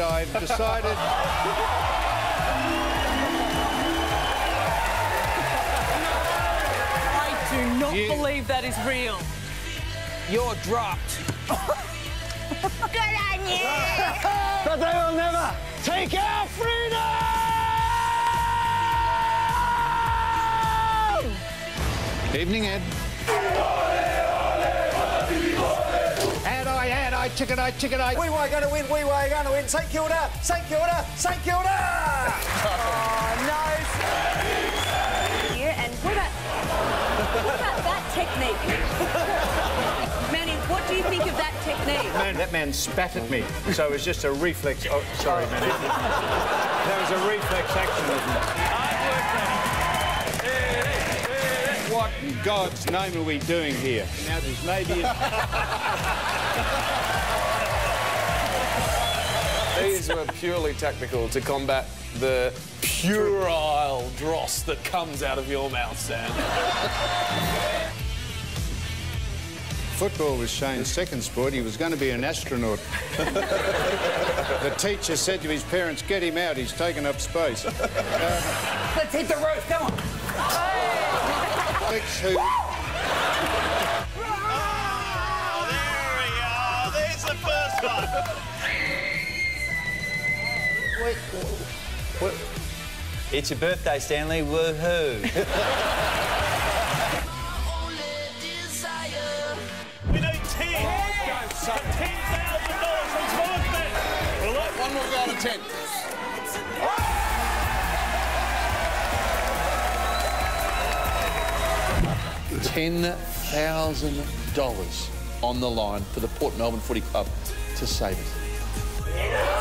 and I've decided... I do not believe that is real. You're dropped. Good on you! But they will never take our freedom! Evening, Ed. Ad-I, chicken-I, chicken-I. We were going to win, we were going to win. St Kilda, St Kilda, St Kilda! Oh, no. Yeah, and what about that technique? What do you think of that technique? Man, that man spat at me, so it was just a reflex... Oh, sorry, man. That was a reflex action, wasn't it? I worked on it. What in God's name are we doing here? Now, there's maybe... These were purely tactical to combat the puerile dross that comes out of your mouth, Sam. Football was Shane's second sport. He was going to be an astronaut. The teacher said to his parents, "Get him out, he's taken up space." Let's hit the roof, come on. Oh, there we are. There's the first one. Wait, what? It's your birthday, Stanley. Woohoo. $10,000 from 10. $10,000 on the line for the Port Melbourne Footy Club to save it.